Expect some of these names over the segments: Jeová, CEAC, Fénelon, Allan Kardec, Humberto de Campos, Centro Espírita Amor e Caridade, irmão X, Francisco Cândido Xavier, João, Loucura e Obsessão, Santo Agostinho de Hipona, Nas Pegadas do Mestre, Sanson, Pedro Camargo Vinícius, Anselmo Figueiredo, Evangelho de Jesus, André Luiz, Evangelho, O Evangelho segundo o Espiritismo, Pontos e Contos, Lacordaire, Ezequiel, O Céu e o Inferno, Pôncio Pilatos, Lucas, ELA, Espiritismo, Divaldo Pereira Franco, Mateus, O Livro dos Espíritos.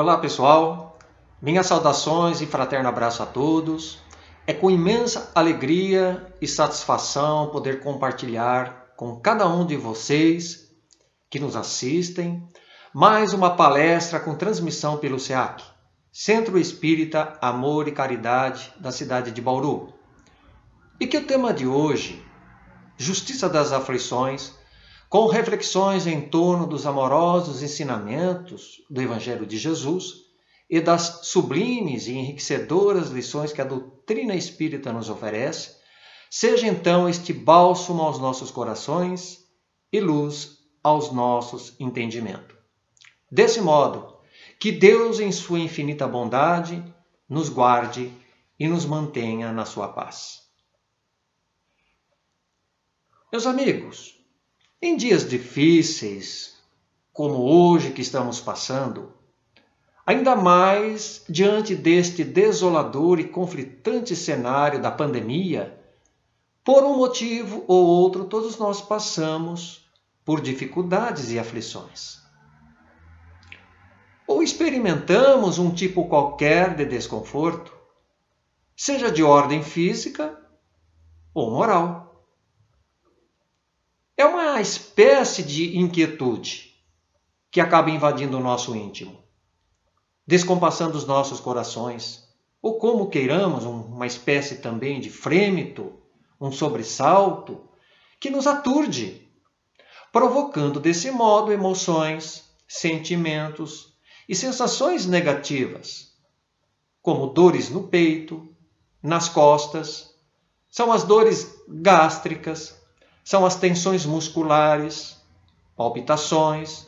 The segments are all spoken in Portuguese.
Olá pessoal, minhas saudações e fraterno abraço a todos. É com imensa alegria e satisfação poder compartilhar com cada um de vocês que nos assistem mais uma palestra com transmissão pelo CEAC, Centro Espírita Amor e Caridade da cidade de Bauru. E que o tema de hoje, Justiça das Aflições, com reflexões em torno dos amorosos ensinamentos do Evangelho de Jesus e das sublimes e enriquecedoras lições que a doutrina espírita nos oferece, seja então este bálsamo aos nossos corações e luz aos nossos entendimentos. Desse modo, que Deus em sua infinita bondade nos guarde e nos mantenha na sua paz. Meus amigos, em dias difíceis, como hoje que estamos passando, ainda mais diante deste desolador e conflitante cenário da pandemia, por um motivo ou outro, todos nós passamos por dificuldades e aflições. Ou experimentamos um tipo qualquer de desconforto, seja de ordem física ou moral. É uma espécie de inquietude que acaba invadindo o nosso íntimo, descompassando os nossos corações, ou como queiramos, uma espécie também de frêmito, um sobressalto, que nos aturde, provocando desse modo emoções, sentimentos e sensações negativas, como dores no peito, nas costas, são as dores gástricas, são as tensões musculares, palpitações,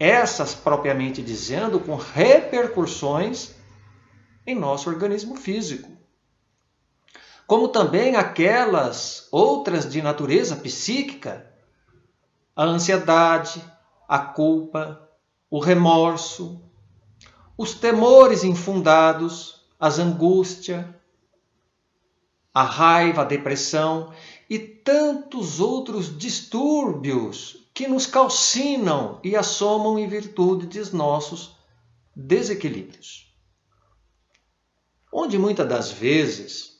essas propriamente dizendo com repercussões em nosso organismo físico, como também aquelas outras de natureza psíquica, a ansiedade, a culpa, o remorso, os temores infundados, as angústias, a raiva, a depressão e tantos outros distúrbios que nos calcinam e assomam em virtude de nossos desequilíbrios. Onde muitas das vezes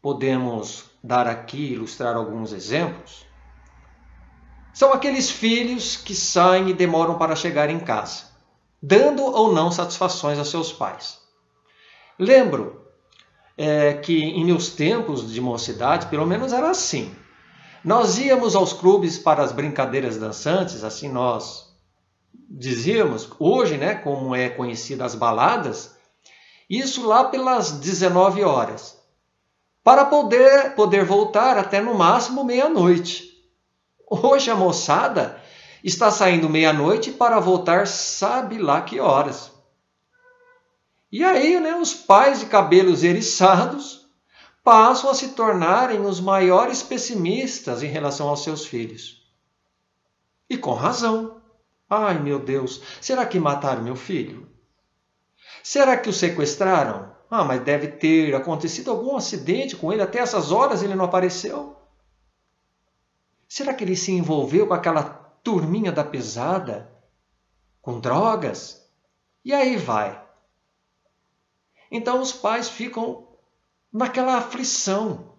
podemos dar aqui, ilustrar alguns exemplos, são aqueles filhos que saem e demoram para chegar em casa, dando ou não satisfações a seus pais. Lembro que em meus tempos de mocidade, pelo menos era assim. Nós íamos aos clubes para as brincadeiras dançantes, assim nós dizíamos, hoje, né, como é conhecida as baladas, isso lá pelas 19 horas, para poder voltar até no máximo meia-noite. Hoje a moçada está saindo meia-noite para voltar sabe lá que horas. E aí, né, os pais de cabelos eriçados passam a se tornarem os maiores pessimistas em relação aos seus filhos. E com razão. Ai, meu Deus, será que mataram meu filho? Será que o sequestraram? Ah, mas deve ter acontecido algum acidente com ele, até essas horas ele não apareceu. Será que ele se envolveu com aquela turminha da pesada? Com drogas? E aí vai. Então os pais ficam naquela aflição,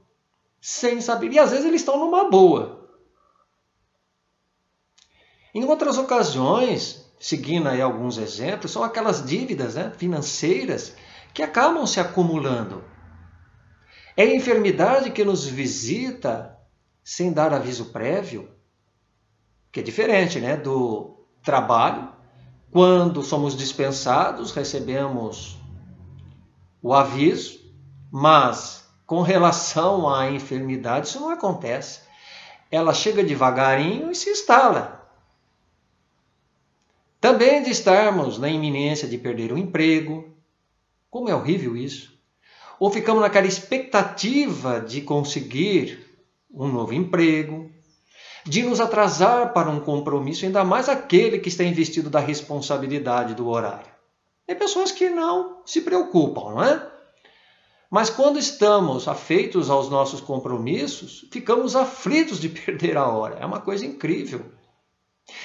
sem saber. E às vezes eles estão numa boa. Em outras ocasiões, seguindo aí alguns exemplos, são aquelas dívidas, né, financeiras que acabam se acumulando. É a enfermidade que nos visita sem dar aviso prévio, que é diferente, né, do trabalho. Quando somos dispensados, recebemos o aviso, mas com relação à enfermidade isso não acontece. Ela chega devagarinho e se instala. Também de estarmos na iminência de perder o emprego, como é horrível isso, ou ficamos naquela expectativa de conseguir um novo emprego, de nos atrasar para um compromisso, ainda mais aquele que está investido da responsabilidade do horário. Tem pessoas que não se preocupam, não é? Mas quando estamos afeitos aos nossos compromissos, ficamos aflitos de perder a hora. É uma coisa incrível.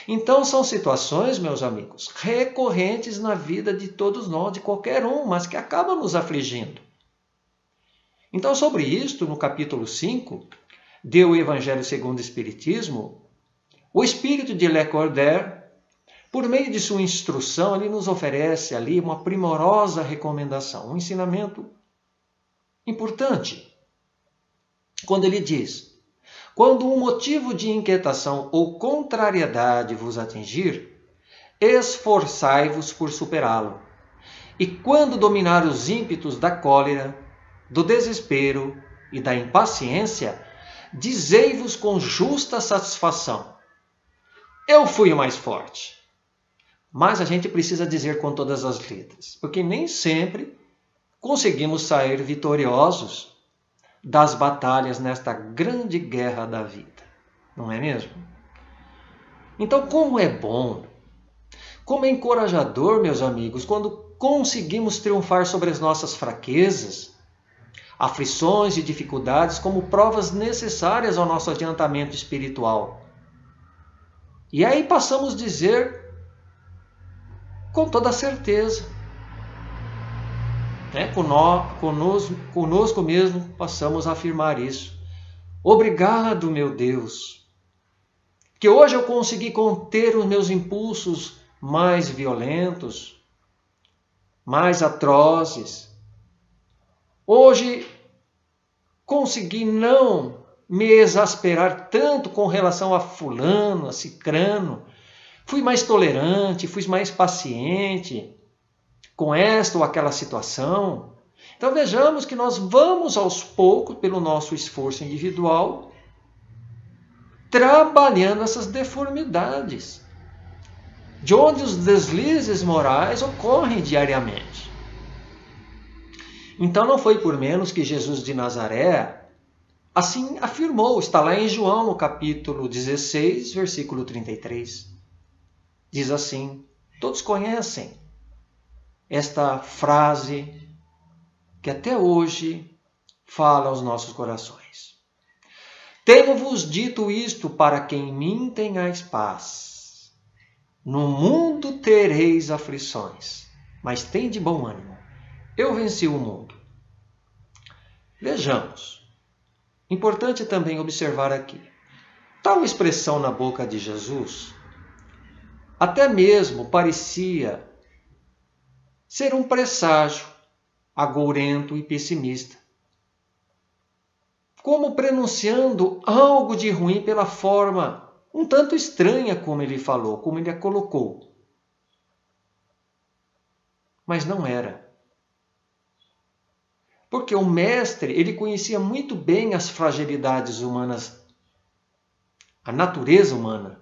Então, são situações, meus amigos, recorrentes na vida de todos nós, de qualquer um, mas que acabam nos afligindo. Então, sobre isto, no capítulo 5 de O Evangelho segundo o Espiritismo, o espírito de Lacordaire, por meio de sua instrução, ele nos oferece ali uma primorosa recomendação, um ensinamento importante, quando ele diz: quando um motivo de inquietação ou contrariedade vos atingir, esforçai-vos por superá-lo. E quando dominar os ímpetos da cólera, do desespero e da impaciência, dizei-vos com justa satisfação: eu fui o mais forte. Mas a gente precisa dizer com todas as letras, porque nem sempre conseguimos sair vitoriosos das batalhas nesta grande guerra da vida, não é mesmo? Então, como é bom, como é encorajador, meus amigos, quando conseguimos triunfar sobre as nossas fraquezas, aflições e dificuldades como provas necessárias ao nosso adiantamento espiritual. E aí passamos a dizer com toda certeza, né? conosco mesmo passamos a afirmar isso: obrigado, meu Deus, que hoje eu consegui conter os meus impulsos mais violentos, mais atrozes. Hoje consegui não me exasperar tanto com relação a fulano, a cicrano. Fui mais tolerante, fui mais paciente com esta ou aquela situação. Então vejamos que nós vamos aos poucos, pelo nosso esforço individual, trabalhando essas deformidades, de onde os deslizes morais ocorrem diariamente. Então não foi por menos que Jesus de Nazaré assim afirmou, está lá em João, no capítulo 16, versículo 33. Diz assim, todos conhecem esta frase que até hoje fala aos nossos corações: tenho-vos dito isto para que em mim tenhais paz. No mundo tereis aflições, mas tende bom ânimo. Eu venci o mundo. Vejamos. Importante também observar aqui. Tal expressão na boca de Jesus até mesmo parecia ser um presságio agourento e pessimista, como prenunciando algo de ruim pela forma um tanto estranha como ele falou, como ele a colocou. Mas não era. Porque o mestre, ele conhecia muito bem as fragilidades humanas, a natureza humana,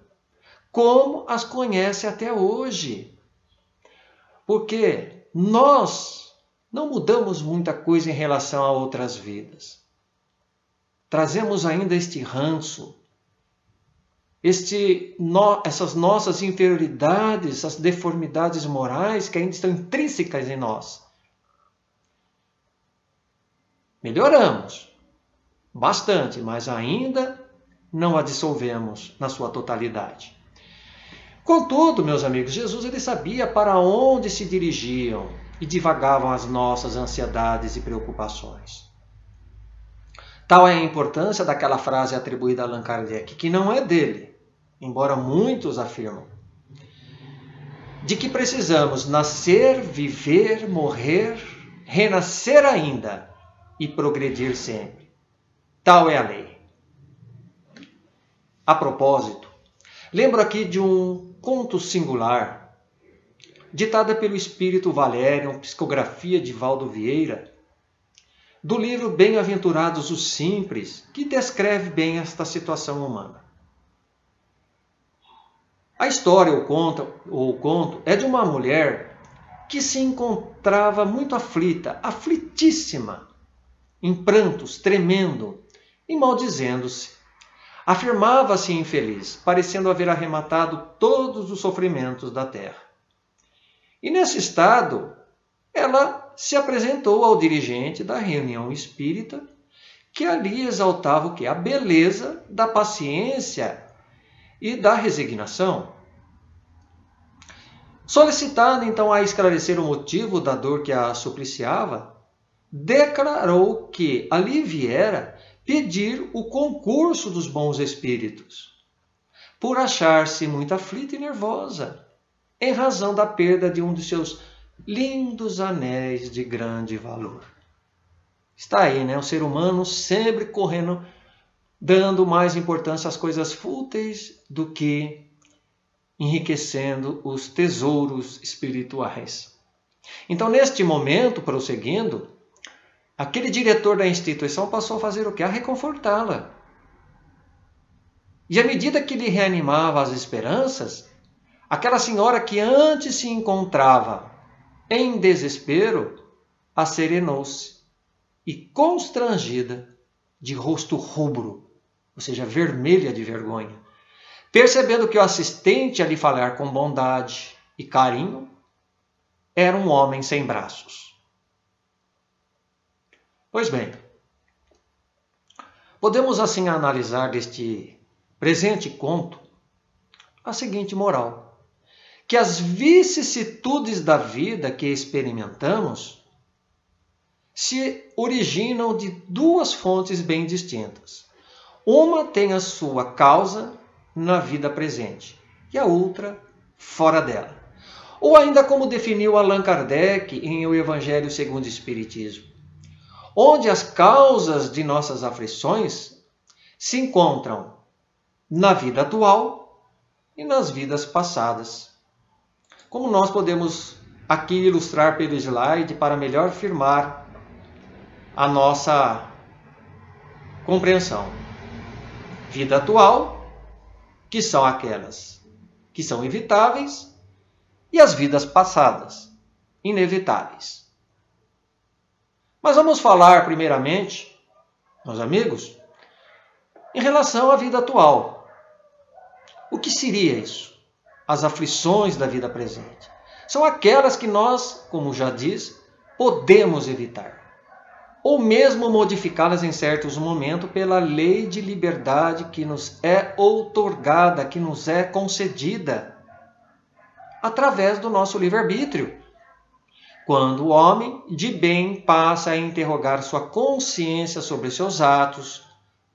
como as conhece até hoje. Porque nós não mudamos muita coisa em relação a outras vidas. Trazemos ainda este ranço, essas nossas interioridades, as deformidades morais que ainda estão intrínsecas em nós. Melhoramos bastante, mas ainda não a dissolvemos na sua totalidade. Contudo, meus amigos, Jesus, ele sabia para onde se dirigiam e divagavam as nossas ansiedades e preocupações. Tal é a importância daquela frase atribuída a Allan Kardec, que não é dele, embora muitos afirmam, de que precisamos nascer, viver, morrer, renascer ainda e progredir sempre. Tal é a lei. A propósito, lembro aqui de um conto singular, ditada pelo espírito Valério, psicografia de Divaldo Vieira, do livro Bem-aventurados os Simples, que descreve bem esta situação humana. A história ou conto é de uma mulher que se encontrava muito aflita, aflitíssima, em prantos, tremendo e maldizendo-se. Afirmava-se infeliz, parecendo haver arrematado todos os sofrimentos da terra. E nesse estado, ela se apresentou ao dirigente da reunião espírita, que ali exaltava o quê? A beleza da paciência e da resignação. Solicitada então a esclarecer o motivo da dor que a supliciava, declarou que ali viera pedir o concurso dos bons espíritos, por achar-se muito aflita e nervosa, em razão da perda de um de seus lindos anéis de grande valor. Está aí, né? O ser humano sempre correndo, dando mais importância às coisas fúteis do que enriquecendo os tesouros espirituais. Então, neste momento, prosseguindo, aquele diretor da instituição passou a fazer o quê? A reconfortá-la. E à medida que lhe reanimava as esperanças, aquela senhora que antes se encontrava em desespero, acerenou-se e, constrangida, de rosto rubro, ou seja, vermelha de vergonha, percebendo que o assistente a lhe falar com bondade e carinho era um homem sem braços. Pois bem, podemos assim analisar deste presente conto a seguinte moral: que as vicissitudes da vida que experimentamos se originam de duas fontes bem distintas. Uma tem a sua causa na vida presente e a outra fora dela. Ou ainda como definiu Allan Kardec em O Evangelho segundo o Espiritismo, onde as causas de nossas aflições se encontram na vida atual e nas vidas passadas. Como nós podemos aqui ilustrar pelo slide para melhor firmar a nossa compreensão. Vida atual, que são aquelas que são evitáveis, e as vidas passadas, inevitáveis. Mas vamos falar primeiramente, meus amigos, em relação à vida atual. O que seria isso? As aflições da vida presente. São aquelas que nós, como já diz, podemos evitar, ou mesmo modificá-las em certos momentos pela lei de liberdade que nos é outorgada, que nos é concedida, através do nosso livre-arbítrio. Quando o homem de bem passa a interrogar sua consciência sobre seus atos,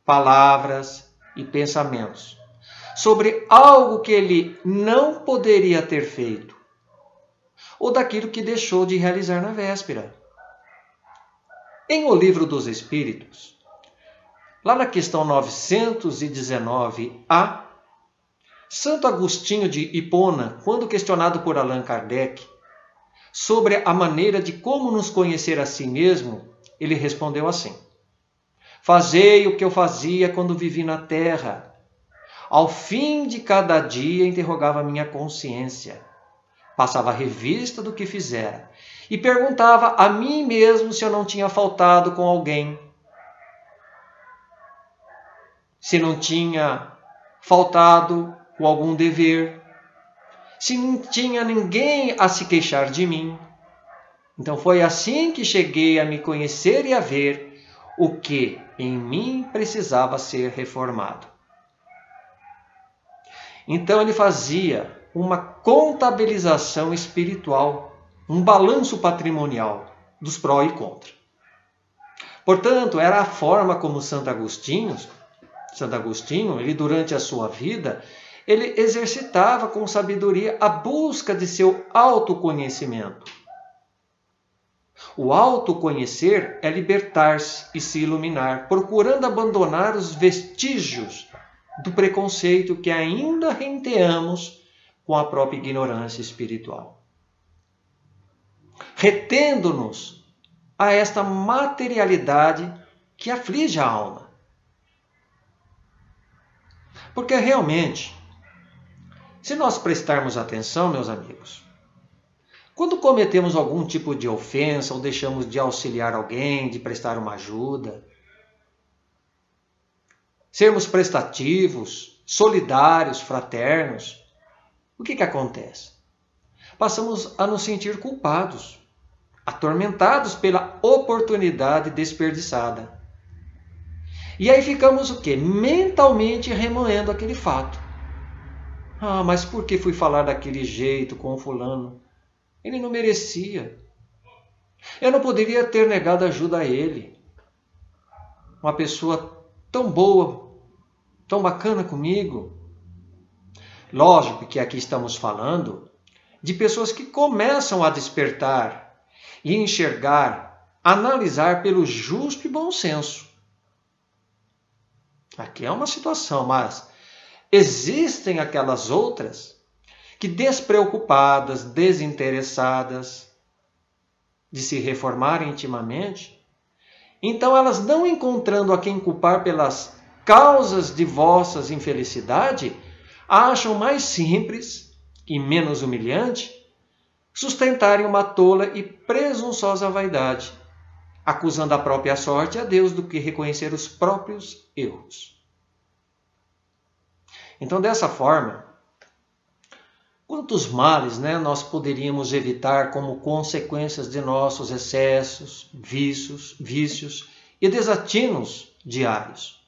palavras e pensamentos, sobre algo que ele não poderia ter feito, ou daquilo que deixou de realizar na véspera. Em O Livro dos Espíritos, lá na questão 919A, Santo Agostinho de Hipona, quando questionado por Allan Kardec sobre a maneira de como nos conhecer a si mesmo, ele respondeu assim: "Fazei o que eu fazia quando vivi na terra. Ao fim de cada dia interrogava minha consciência. Passava revista do que fizera e perguntava a mim mesmo se eu não tinha faltado com alguém, se não tinha faltado com algum dever, se não tinha ninguém a se queixar de mim. Então foi assim que cheguei a me conhecer e a ver o que em mim precisava ser reformado." Então ele fazia uma contabilização espiritual, um balanço patrimonial dos pró e contra. Portanto, era a forma como Santo Agostinho, ele durante a sua vida, ele exercitava com sabedoria a busca de seu autoconhecimento. O autoconhecer é libertar-se e se iluminar, procurando abandonar os vestígios do preconceito que ainda renteamos com a própria ignorância espiritual, retendo-nos a esta materialidade que aflige a alma. Porque realmente, se nós prestarmos atenção, meus amigos, quando cometemos algum tipo de ofensa ou deixamos de auxiliar alguém, de prestar uma ajuda, sermos prestativos, solidários, fraternos, o que acontece? Passamos a nos sentir culpados, atormentados pela oportunidade desperdiçada. E aí ficamos o quê? Mentalmente remoendo aquele fato. Ah, mas por que fui falar daquele jeito com o fulano? Ele não merecia. Eu não poderia ter negado ajuda a ele. Uma pessoa tão boa, tão bacana comigo. Lógico que aqui estamos falando de pessoas que começam a despertar e enxergar, analisar pelo justo e bom senso. Aqui é uma situação, mas existem aquelas outras que, despreocupadas, desinteressadas de se reformar intimamente, então elas, não encontrando a quem culpar pelas causas de vossas infelicidade, acham mais simples e menos humilhante sustentarem uma tola e presunçosa vaidade, acusando a própria sorte a Deus do que reconhecer os próprios erros. Então, dessa forma, quantos males, né, nós poderíamos evitar como consequências de nossos excessos, vícios e desatinos diários?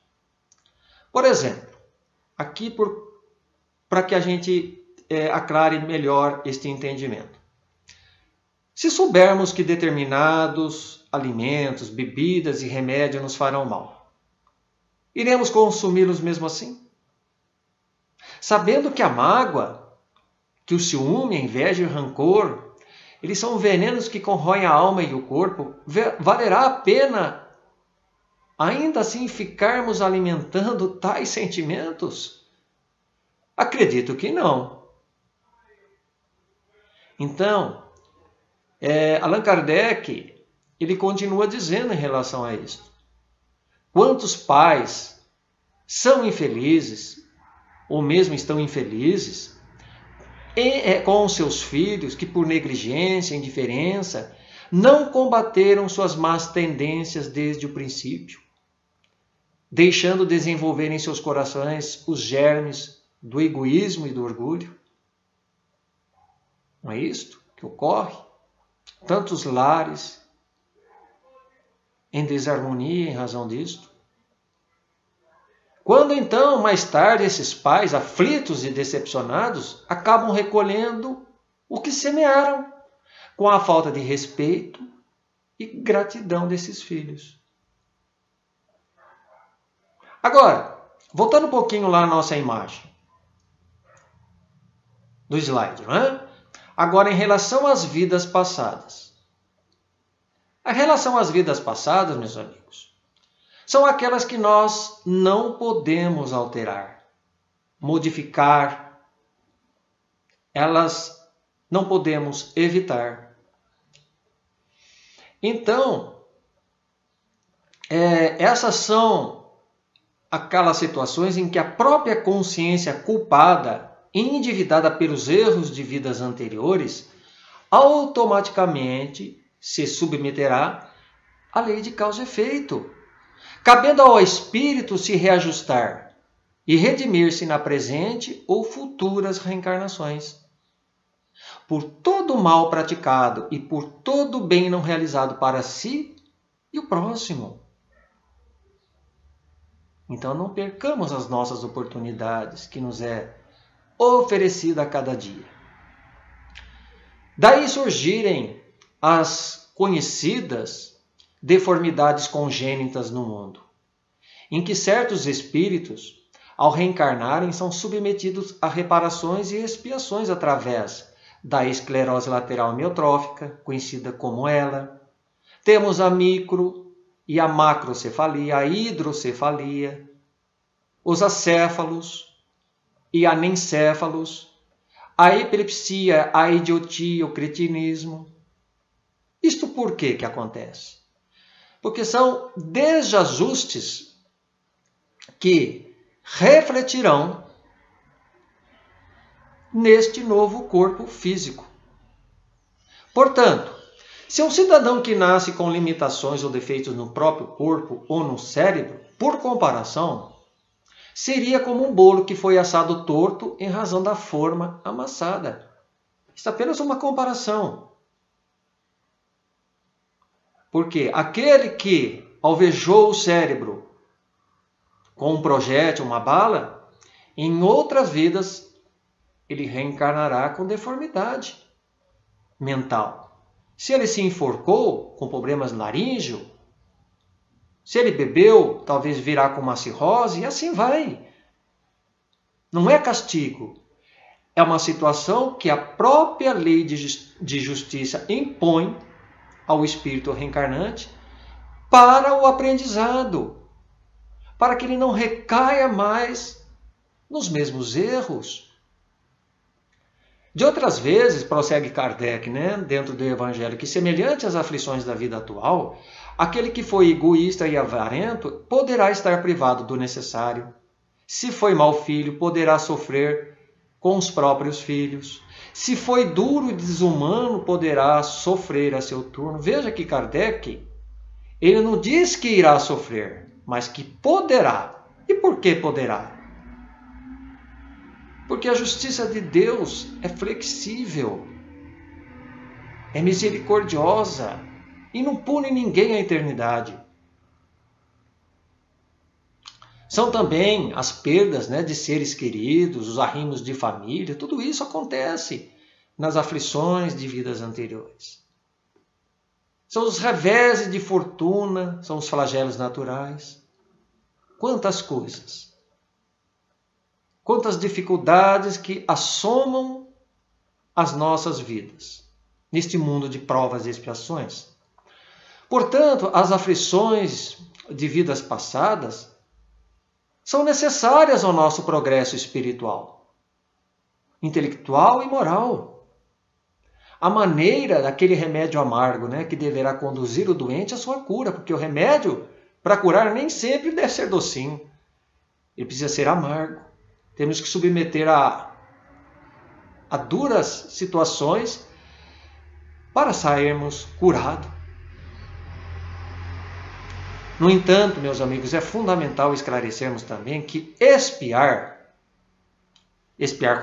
Por exemplo, aqui para que a gente aclare melhor este entendimento. Se soubermos que determinados alimentos, bebidas e remédios nos farão mal, iremos consumi-los mesmo assim? Sabendo que a mágoa, que o ciúme, a inveja e o rancor, eles são venenos que corroem a alma e o corpo, valerá a pena ainda assim ficarmos alimentando tais sentimentos? Acredito que não. Então, Allan Kardec, ele continua dizendo em relação a isto. Quantos pais são infelizes, ou mesmo estão infelizes, com seus filhos que, por negligência, indiferença, não combateram suas más tendências desde o princípio, deixando desenvolver em seus corações os germes do egoísmo e do orgulho. Não é isto que ocorre? Tantos lares em desarmonia em razão disto. Quando então, mais tarde, esses pais, aflitos e decepcionados, acabam recolhendo o que semearam, com a falta de respeito e gratidão desses filhos. Agora, voltando um pouquinho lá à nossa imagem, do slide, não é? Agora, em relação às vidas passadas. A relação às vidas passadas, meus amigos, são aquelas que nós não podemos alterar, modificar. Elas não podemos evitar. Então, essas são aquelas situações em que a própria consciência culpada e endividada pelos erros de vidas anteriores automaticamente se submeterá à lei de causa e efeito, cabendo ao espírito se reajustar e redimir-se na presente ou futuras reencarnações. Por todo mal praticado e por todo bem não realizado para si e o próximo. Então não percamos as nossas oportunidades que nos é oferecida a cada dia. Daí surgirem as conhecidas deformidades congênitas no mundo, em que certos espíritos, ao reencarnarem, são submetidos a reparações e expiações através da esclerose lateral amiotrófica, conhecida como ELA. Temos a micro e a macrocefalia, a hidrocefalia, os acéfalos e anencéfalos, a epilepsia, a idiotia, o cretinismo. Isto por que que acontece? Porque são desajustes que refletirão neste novo corpo físico. Portanto, se um cidadão que nasce com limitações ou defeitos no próprio corpo ou no cérebro, por comparação, seria como um bolo que foi assado torto em razão da forma amassada. Isso é apenas uma comparação. Porque aquele que alvejou o cérebro com um projétil, uma bala, em outras vidas ele reencarnará com deformidade mental. Se ele se enforcou com problemas laríngeo, se ele bebeu, talvez virá com uma cirrose, e assim vai. Não é castigo. É uma situação que a própria lei de justiça impõe ao espírito reencarnante para o aprendizado, para que ele não recaia mais nos mesmos erros. De outras vezes, prossegue Kardec, dentro do Evangelho, que semelhante às aflições da vida atual, aquele que foi egoísta e avarento poderá estar privado do necessário. Se foi mau filho, poderá sofrer com os próprios filhos. Se foi duro e desumano, poderá sofrer a seu turno. Veja que Kardec, ele não diz que irá sofrer, mas que poderá. E por que poderá? Porque a justiça de Deus é flexível, é misericordiosa e não pune ninguém à eternidade. São também as perdas de seres queridos, os arrimos de família, tudo isso acontece nas aflições de vidas anteriores. São os reveses de fortuna, são os flagelos naturais. Quantas coisas! Quantas dificuldades que assomam as nossas vidas neste mundo de provas e expiações. Portanto, as aflições de vidas passadas são necessárias ao nosso progresso espiritual, intelectual e moral. A maneira daquele remédio amargo, que deverá conduzir o doente à sua cura, porque o remédio para curar nem sempre deve ser docinho. Ele precisa ser amargo. Temos que submeter a duras situações para sairmos curados. No entanto, meus amigos, é fundamental esclarecermos também que expiar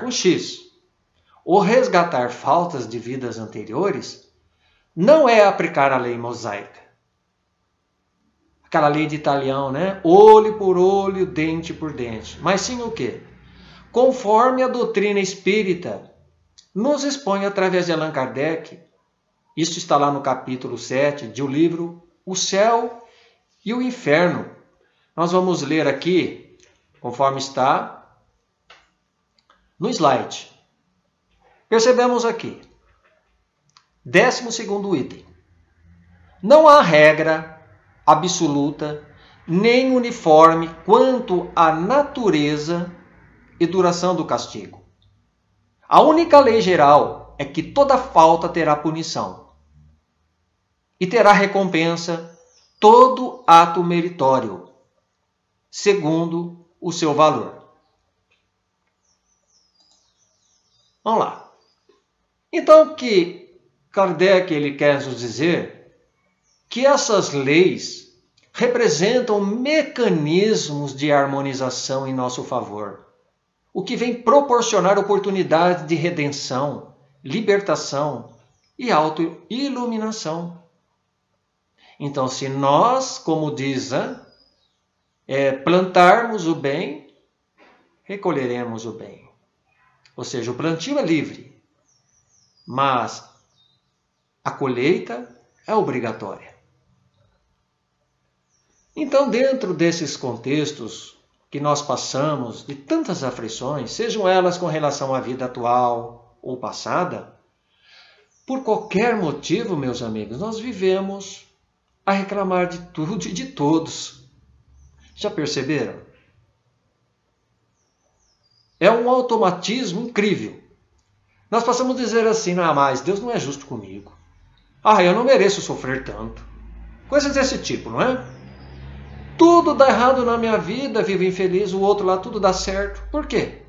com X, ou resgatar faltas de vidas anteriores, não é aplicar a lei mosaica. Aquela lei de Italião, olho por olho, dente por dente. Mas sim o quê? Conforme a doutrina espírita nos expõe através de Allan Kardec. Isso está lá no capítulo 7 do livro O Céu e o Inferno. Nós vamos ler aqui, conforme está no slide. Percebemos aqui, 12º item. Não há regra absoluta nem uniforme quanto à natureza e duração do castigo. A única lei geral é que toda falta terá punição e terá recompensa todo ato meritório, segundo o seu valor. Vamos lá. Então, o que Kardec quer nos dizer? Que essas leis representam mecanismos de harmonização em nosso favor, o que vem proporcionar oportunidades de redenção, libertação e autoiluminação. Então, se nós, como diz, plantarmos o bem, recolheremos o bem. Ou seja, o plantio é livre, mas a colheita é obrigatória. Então, dentro desses contextos que nós passamos, de tantas aflições, sejam elas com relação à vida atual ou passada, por qualquer motivo, meus amigos, nós vivemos a reclamar de tudo e de todos. Já perceberam? É um automatismo incrível. Nós passamos a dizer assim: não, mas Deus não é justo comigo. Ah, eu não mereço sofrer tanto. Coisas desse tipo, não é? Tudo dá errado na minha vida, vivo infeliz, o outro lá tudo dá certo. Por quê?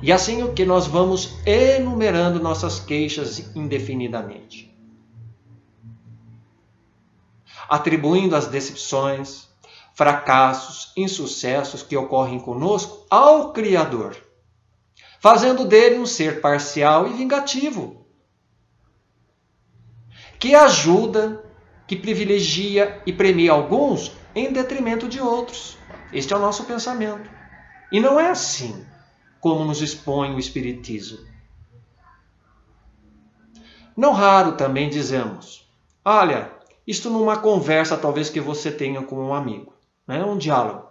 E assim o que nós vamos enumerando nossas queixas indefinidamente, atribuindo as decepções, fracassos, insucessos que ocorrem conosco ao Criador, fazendo dele um ser parcial e vingativo, que ajuda, que privilegia e premia alguns em detrimento de outros. Este é o nosso pensamento. E não é assim como nos expõe o Espiritismo. Não raro também dizemos, olha, isto numa conversa talvez que você tenha com um amigo, né? Um diálogo.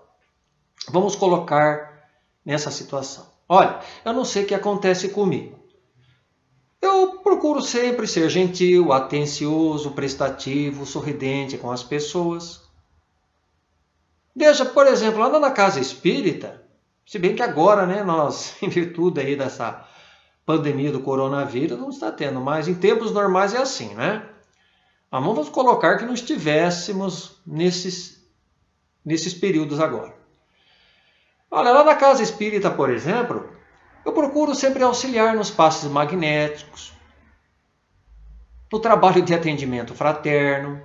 Vamos colocar nessa situação. Olha, eu não sei o que acontece comigo. Eu procuro sempre ser gentil, atencioso, prestativo, sorridente com as pessoas. Veja, por exemplo, lá na casa espírita, se bem que agora, né, nós, em virtude aí dessa pandemia do coronavírus, não está tendo mais. Em tempos normais é assim, né? Mas vamos colocar que não estivéssemos nesses períodos agora. Olha, lá na casa espírita, por exemplo, eu procuro sempre auxiliar nos passes magnéticos, no trabalho de atendimento fraterno,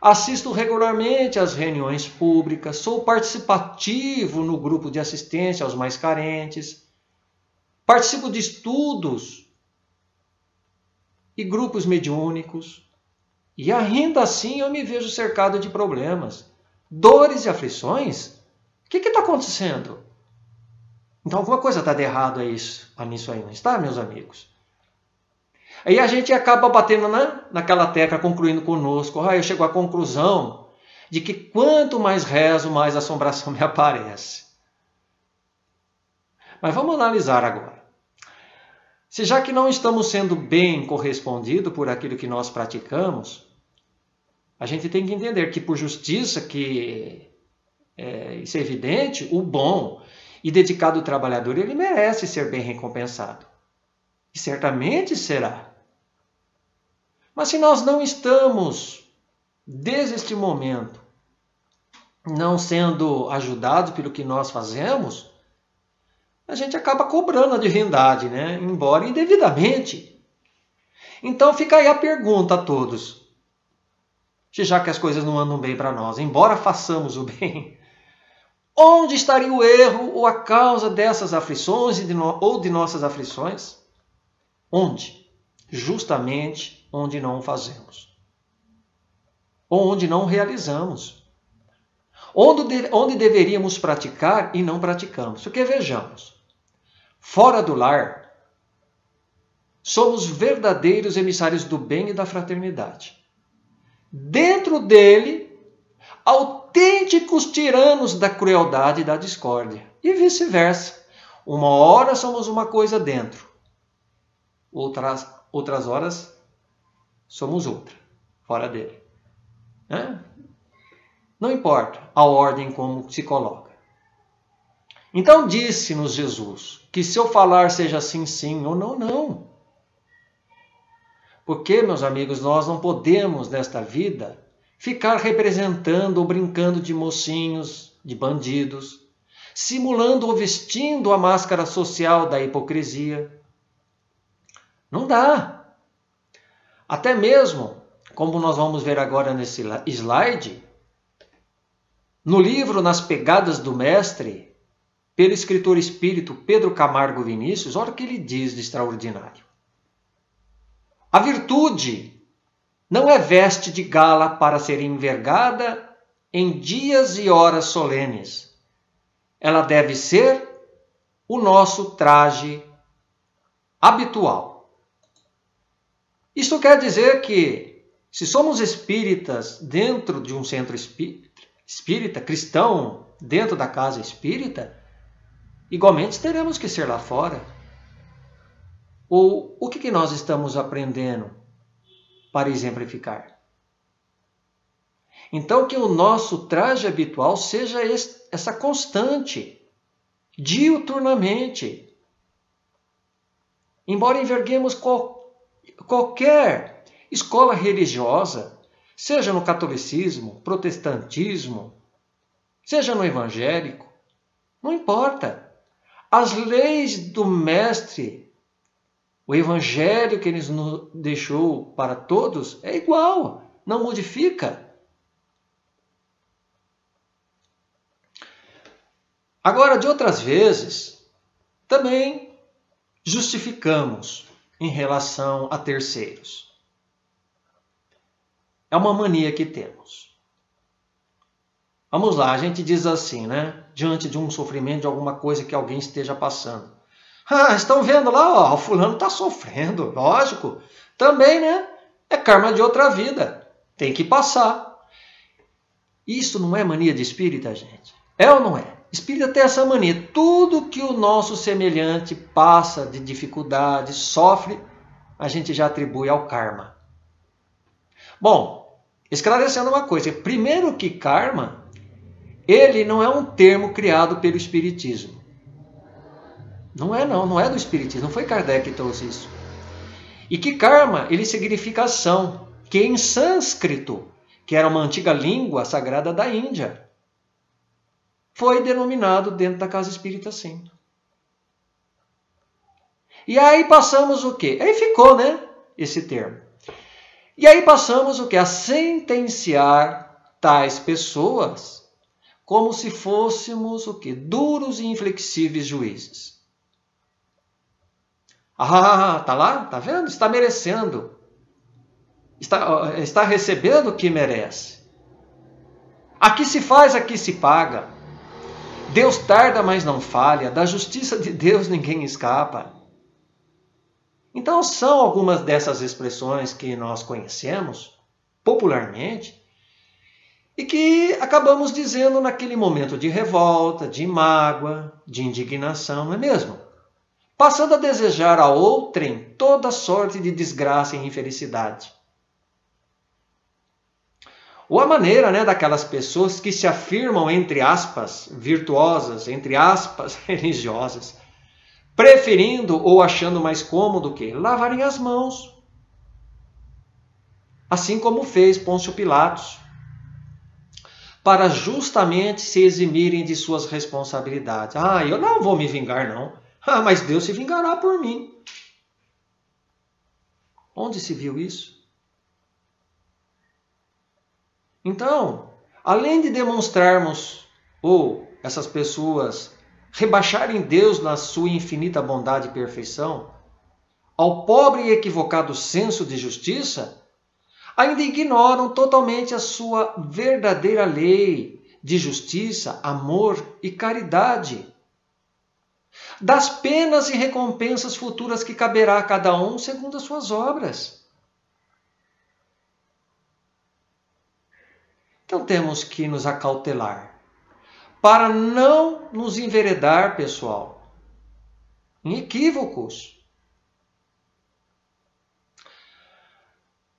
assisto regularmente às reuniões públicas, sou participativo no grupo de assistência aos mais carentes, participo de estudos e grupos mediúnicos, e ainda assim eu me vejo cercado de problemas, dores e aflições. O que está acontecendo? Então alguma coisa está de errado nisso aí, não está, meus amigos? Aí a gente acaba batendo naquela tecla, concluindo conosco. Ah, eu chego à conclusão de que quanto mais rezo, mais assombração me aparece. Mas vamos analisar agora. Se já que não estamos sendo bem correspondidos por aquilo que nós praticamos, a gente tem que entender que por justiça que... isso é evidente, o bom e dedicado trabalhador, ele merece ser bem recompensado. E certamente será. Mas se nós não estamos, desde este momento, não sendo ajudados pelo que nós fazemos, a gente acaba cobrando a divindade, né? Embora indevidamente. Então fica aí a pergunta a todos. Já que as coisas não andam bem para nós, embora façamos o bem, onde estaria o erro ou a causa dessas aflições ou de nossas aflições? Onde? Justamente onde não fazemos. Ou onde não realizamos. Onde deveríamos praticar e não praticamos. Porque vejamos, fora do lar, somos verdadeiros emissários do bem e da fraternidade. Dentro dele, autênticos tiranos da crueldade e da discórdia. E vice-versa. Uma hora somos uma coisa dentro. Outras horas somos outra, fora dele. Né? Não importa a ordem como se coloca. Então disse-nos Jesus que se eu falar seja sim, sim ou não, não. Porque, meus amigos, nós não podemos, nesta vida, ficar representando ou brincando de mocinhos, de bandidos, simulando ou vestindo a máscara social da hipocrisia. Não dá. Até mesmo, como nós vamos ver agora nesse slide, no livro Nas Pegadas do Mestre, pelo escritor espírito Pedro Camargo Vinícius, olha o que ele diz de extraordinário. A virtude não é veste de gala para ser envergada em dias e horas solenes. Ela deve ser o nosso traje habitual. Isto quer dizer que, se somos espíritas dentro de um centro espírita, cristão dentro da casa espírita, igualmente teremos que ser lá fora. Ou o que nós estamos aprendendo para exemplificar? Então, que o nosso traje habitual seja essa constante, diuturnamente. Embora enverguemos qualquer escola religiosa, seja no catolicismo, protestantismo, seja no evangélico, não importa. As leis do Mestre, o Evangelho que ele nos deixou para todos é igual, não modifica. Agora, de outras vezes, também justificamos em relação a terceiros. É uma mania que temos. Vamos lá, a gente diz assim, né? diante de um sofrimento, de alguma coisa que alguém esteja passando. Ah, estão vendo lá, ó, o fulano está sofrendo, lógico. Também, né? É karma de outra vida. Tem que passar. Isso não é mania de espírita, gente? É ou não é? Espírita tem essa mania. Tudo que o nosso semelhante passa de dificuldade, sofre, a gente já atribui ao karma. Bom, esclarecendo uma coisa. Primeiro que karma, ele não é um termo criado pelo Espiritismo. Não é não, não é do Espiritismo. Não foi Kardec que trouxe isso. E que karma, ele significa ação. Que em sânscrito, que era uma antiga língua sagrada da Índia, foi denominado dentro da casa espírita assim. E aí passamos o quê? Aí ficou, né? Esse termo. E aí passamos o quê? A sentenciar tais pessoas como se fôssemos o quê? Duros e inflexíveis juízes. Ah, tá lá? Tá vendo? Está merecendo. Está recebendo o que merece. Aqui se faz, aqui se paga. Deus tarda, mas não falha. Da justiça de Deus ninguém escapa. Então, são algumas dessas expressões que nós conhecemos popularmente e que acabamos dizendo naquele momento de revolta, de mágoa, de indignação, não é mesmo? Passando a desejar a outrem toda sorte de desgraça e infelicidade. Ou a maneira, né, daquelas pessoas que se afirmam, entre aspas, virtuosas, entre aspas, religiosas, preferindo ou achando mais cômodo que lavarem as mãos. Assim como fez Pôncio Pilatos, para justamente se eximirem de suas responsabilidades. Ah, eu não vou me vingar, não. Ah, mas Deus se vingará por mim. Onde se viu isso? Então, além de demonstrarmos, ou essas pessoas rebaixarem Deus na sua infinita bondade e perfeição, ao pobre e equivocado senso de justiça, ainda ignoram totalmente a sua verdadeira lei de justiça, amor e caridade, das penas e recompensas futuras que caberá a cada um segundo as suas obras. Então temos que nos acautelar, para não nos enveredar, pessoal, em equívocos.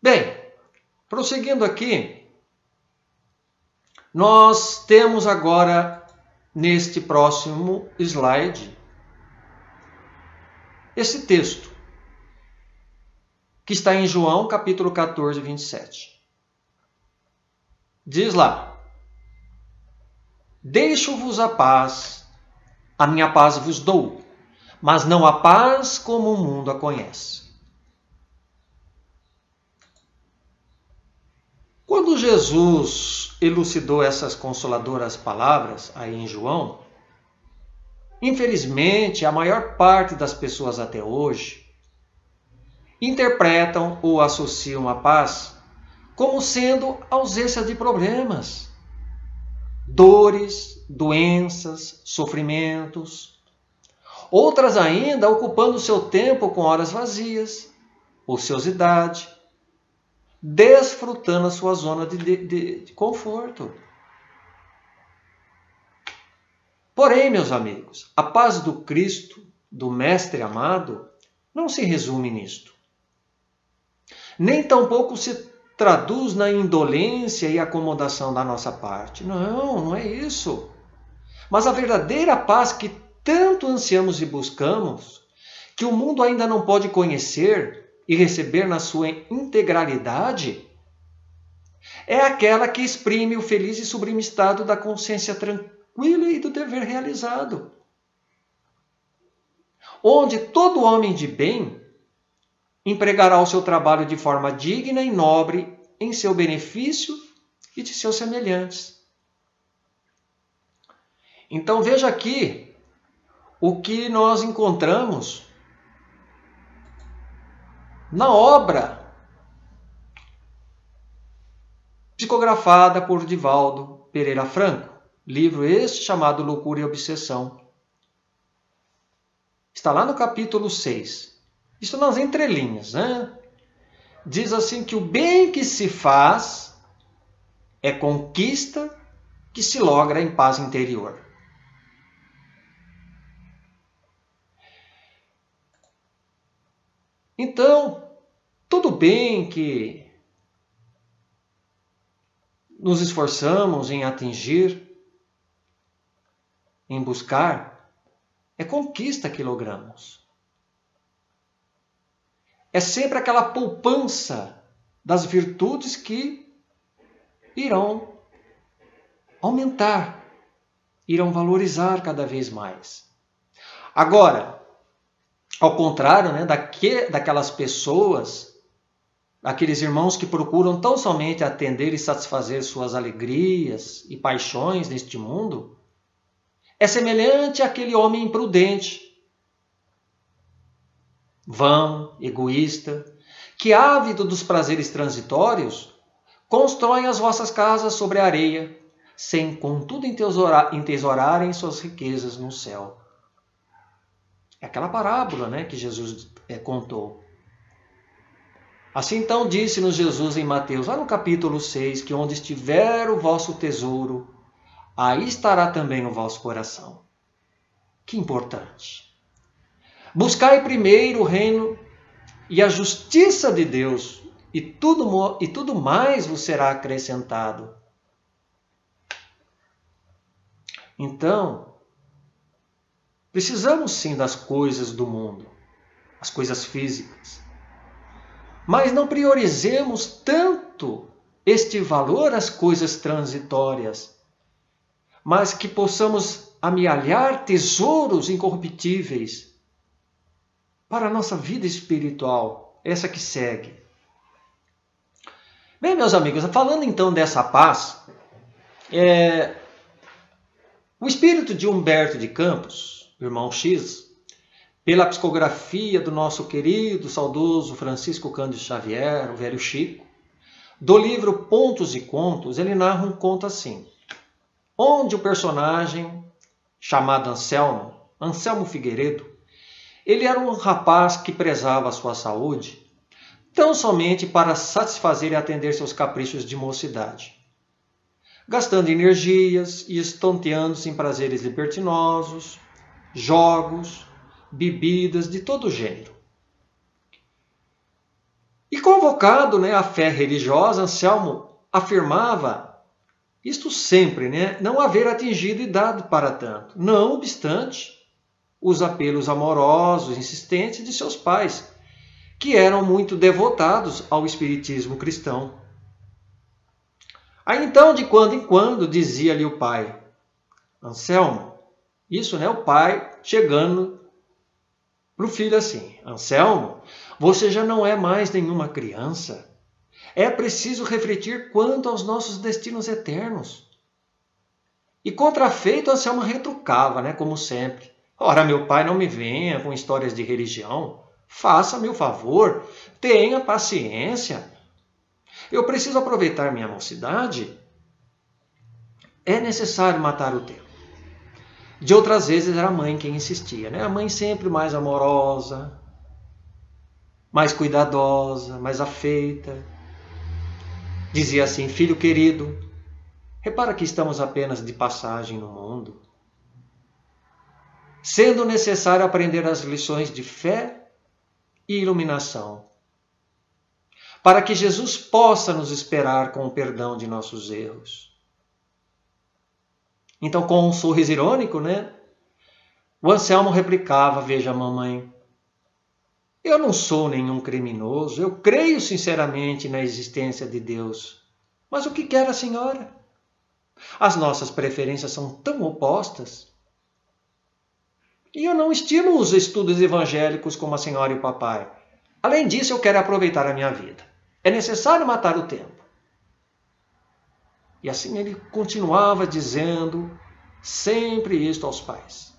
Bem, prosseguindo aqui, nós temos agora, neste próximo slide, esse texto, que está em João, capítulo 14, 27. Diz lá: deixo-vos a paz, a minha paz vos dou, mas não a paz como o mundo a conhece. Quando Jesus elucidou essas consoladoras palavras aí em João, infelizmente a maior parte das pessoas até hoje interpretam ou associam a paz como sendo ausência de problemas, dores, doenças, sofrimentos. Outras ainda ocupando seu tempo com horas vazias, ociosidade, desfrutando a sua zona de conforto. Porém, meus amigos, a paz do Cristo, do Mestre amado, não se resume nisto. Nem tampouco se traduz na indolência e acomodação da nossa parte. Não, não é isso. Mas a verdadeira paz que tanto ansiamos e buscamos, que o mundo ainda não pode conhecer e receber na sua integralidade, é aquela que exprime o feliz e sublime estado da consciência tranquila e do dever realizado, onde todo homem de bem empregará o seu trabalho de forma digna e nobre em seu benefício e de seus semelhantes. Então veja aqui o que nós encontramos na obra psicografada por Divaldo Pereira Franco, livro este chamado Loucura e Obsessão. Está lá no capítulo 6. Isso nas entrelinhas, né? Diz assim que o bem que se faz é conquista que se logra em paz interior. Então, tudo bem que nos esforçamos em atingir, em buscar, é conquista que logramos. É sempre aquela poupança das virtudes que irão aumentar, irão valorizar cada vez mais. Agora, ao contrário, né, daquelas pessoas, daqueles irmãos que procuram tão somente atender e satisfazer suas alegrias e paixões neste mundo, é semelhante àquele homem imprudente, vão, egoísta, que, ávido dos prazeres transitórios, constroem as vossas casas sobre a areia, sem, contudo, entesourarem suas riquezas no céu. É aquela parábola, né, que Jesus contou. Assim então disse-nos Jesus em Mateus, lá no capítulo 6, que onde estiver o vosso tesouro, aí estará também o vosso coração. Que importante! Buscai primeiro o reino e a justiça de Deus, e tudo mais vos será acrescentado. Então, precisamos sim das coisas do mundo, as coisas físicas. Mas não priorizemos tanto este valor às coisas transitórias, mas que possamos amealhar tesouros incorruptíveis para a nossa vida espiritual, essa que segue. Bem, meus amigos, falando então dessa paz, o espírito de Humberto de Campos, irmão X, pela psicografia do nosso querido, saudoso Francisco Cândido Xavier, o velho Chico, do livro Pontos e Contos, ele narra um conto assim, onde o personagem, chamado Anselmo Figueiredo, ele era um rapaz que prezava a sua saúde, tão somente para satisfazer e atender seus caprichos de mocidade, gastando energias e estonteando-se em prazeres libertinosos, jogos, bebidas de todo gênero. E convocado, né, à fé religiosa, Anselmo afirmava, isto sempre, né, não haver atingido idade para tanto, não obstante os apelos amorosos, insistentes de seus pais, que eram muito devotados ao espiritismo cristão. Aí então, de quando em quando, dizia-lhe o pai, Anselmo, isso, né? O pai chegando para o filho assim, Anselmo, você já não é mais nenhuma criança. É preciso refletir quanto aos nossos destinos eternos. E contrafeito, Anselmo retrucava, né? Como sempre. Ora, meu pai, não me venha com histórias de religião. Faça-me o favor, tenha paciência. Eu preciso aproveitar minha mocidade. É necessário matar o tempo. De outras vezes era a mãe quem insistia, né? A mãe sempre mais amorosa, mais cuidadosa, mais afeita. Dizia assim, filho querido, repara que estamos apenas de passagem no mundo. Sendo necessário aprender as lições de fé e iluminação, para que Jesus possa nos esperar com o perdão de nossos erros. Então, com um sorriso irônico, né? O Anselmo replicava, veja, mamãe, eu não sou nenhum criminoso, eu creio sinceramente na existência de Deus. Mas o que quer a senhora? As nossas preferências são tão opostas. E eu não estimo os estudos evangélicos como a senhora e o papai. Além disso, eu quero aproveitar a minha vida. É necessário matar o tempo. E assim ele continuava dizendo sempre isto aos pais.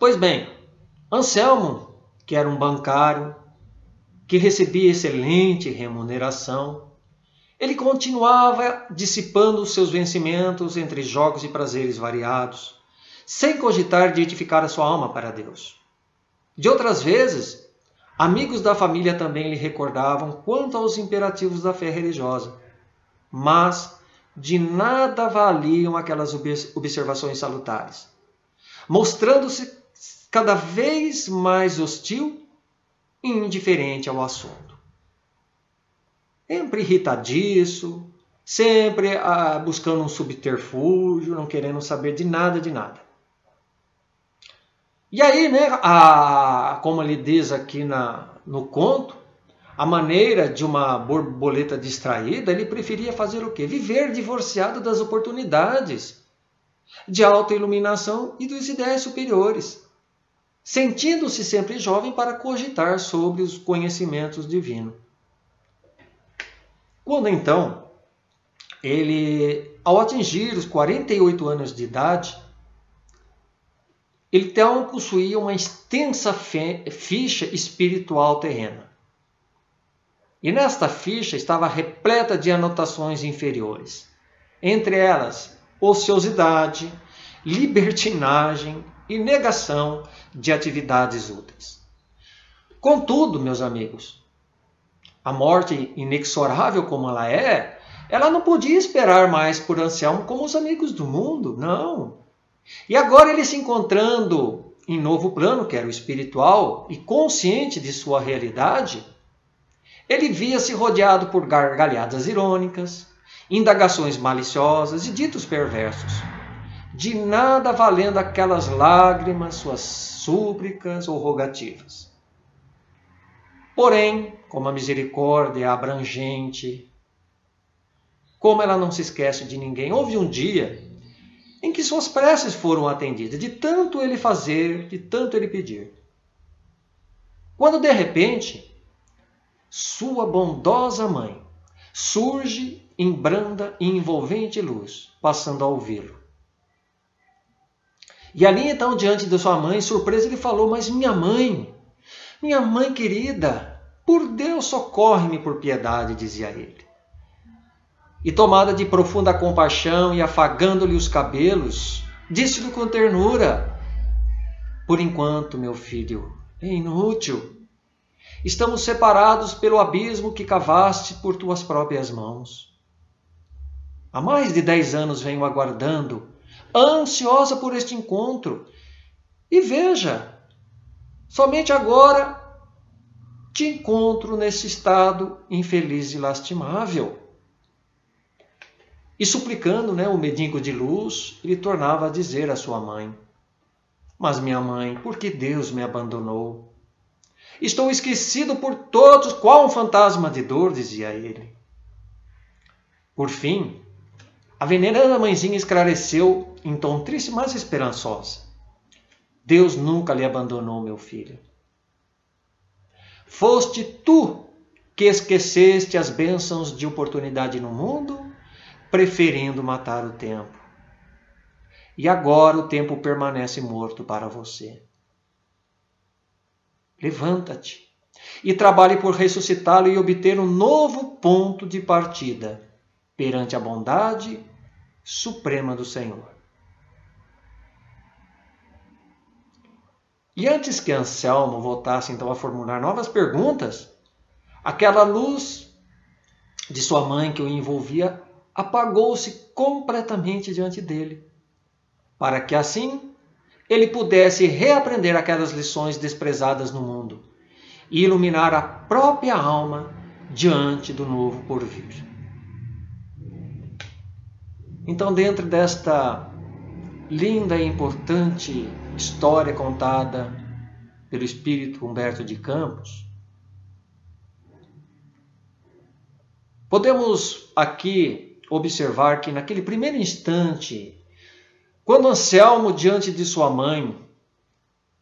Pois bem, Anselmo, que era um bancário, que recebia excelente remuneração, Ele continuava dissipando seus vencimentos entre jogos e prazeres variados, sem cogitar de edificar a sua alma para Deus. De outras vezes, amigos da família também lhe recordavam quanto aos imperativos da fé religiosa, mas de nada valiam aquelas observações salutares, mostrando-se cada vez mais hostil e indiferente ao assunto. Sempre irritadiço, sempre buscando um subterfúgio, não querendo saber de nada, E aí, como ele diz aqui no conto, a maneira de uma borboleta distraída, ele preferia fazer o quê? Viver divorciado das oportunidades de autoiluminação e dos ideais superiores, sentindo-se sempre jovem para cogitar sobre os conhecimentos divinos. Quando então, ele, ao atingir os 48 anos de idade, ele então possuía uma extensa ficha espiritual terrena. E nesta ficha estava repleta de anotações inferiores. Entre elas, ociosidade, libertinagem e negação de atividades úteis. Contudo, meus amigos, a morte inexorável como ela é, ela não podia esperar mais por Anselmo como os amigos do mundo, não. E agora ele se encontrando em novo plano, que era o espiritual, e consciente de sua realidade, ele via-se rodeado por gargalhadas irônicas, indagações maliciosas e ditos perversos, de nada valendo aquelas lágrimas, suas súplicas ou rogativas. Porém, como a misericórdia é abrangente, como ela não se esquece de ninguém, houve um dia em que suas preces foram atendidas, de tanto ele fazer, de tanto ele pedir. Quando, de repente, sua bondosa mãe surge em branda e envolvente luz, passando a ouvi-lo. E ali, então, diante de sua mãe, surpresa, ele falou: "Mas minha mãe querida, por Deus, socorre-me por piedade", dizia ele. E tomada de profunda compaixão e afagando-lhe os cabelos, disse-lhe com ternura: "Por enquanto, meu filho, é inútil. Estamos separados pelo abismo que cavaste por tuas próprias mãos. Há mais de 10 anos venho aguardando, ansiosa por este encontro. E veja, somente agora te encontro nesse estado infeliz e lastimável." E suplicando, o medinho de luz, ele tornava a dizer à sua mãe: "Mas minha mãe, por que Deus me abandonou? Estou esquecido por todos, qual um fantasma de dor", dizia ele. Por fim, a veneranda mãezinha esclareceu em tom triste, mas esperançosa: "Deus nunca lhe abandonou, meu filho. Foste tu que esqueceste as bênçãos de oportunidade no mundo, preferindo matar o tempo. E agora o tempo permanece morto para você. Levanta-te e trabalhe por ressuscitá-lo e obter um novo ponto de partida perante a bondade suprema do Senhor." E antes que Anselmo voltasse então a formular novas perguntas, aquela luz de sua mãe que o envolvia apagou-se completamente diante dele, para que assim ele pudesse reaprender aquelas lições desprezadas no mundo e iluminar a própria alma diante do novo porvir. Então, dentro desta linda e importante história contada pelo espírito Humberto de Campos, podemos aqui observar que naquele primeiro instante, quando Anselmo, diante de sua mãe,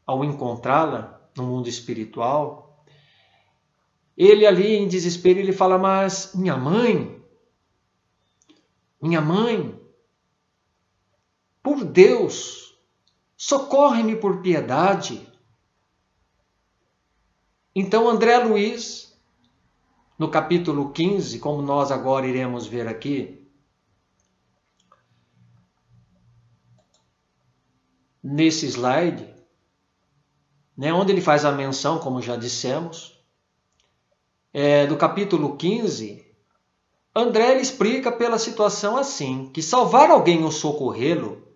ao encontrá-la no mundo espiritual, ele ali em desespero, ele fala: "Mas minha mãe, por Deus, socorre-me por piedade." Então André Luiz no capítulo 15, como nós agora iremos ver aqui, nesse slide, né, onde ele faz a menção, como já dissemos, do capítulo 15, André ele explica pela situação assim, que salvar alguém ou socorrê-lo